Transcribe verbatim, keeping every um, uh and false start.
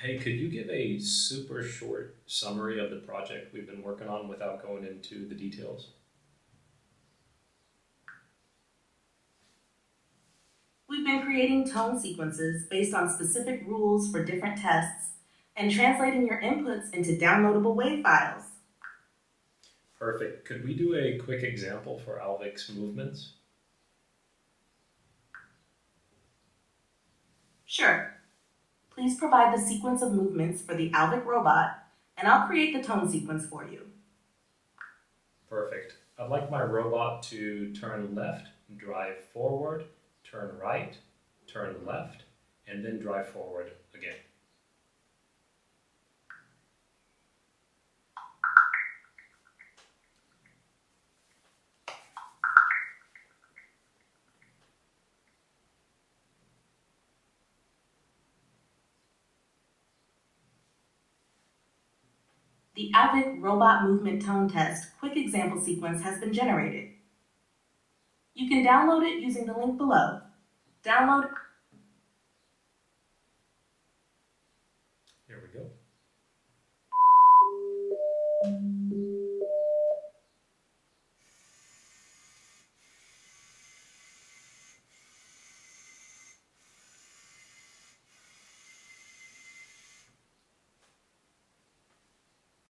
Hey, could you give a super short summary of the project we've been working on without going into the details? We've been creating tone sequences based on specific rules for different tests and translating your inputs into downloadable WAV files. Perfect. Could we do a quick example for Alvik's movements? Sure. Please provide the sequence of movements for the Alvik robot, and I'll create the tone sequence for you. Perfect. I'd like my robot to turn left, drive forward, turn right, turn left, and then drive forward again. The Alvik Robot Movement Tone Test Quick Example Sequence has been generated. You can download it using the link below. Download. Here we go.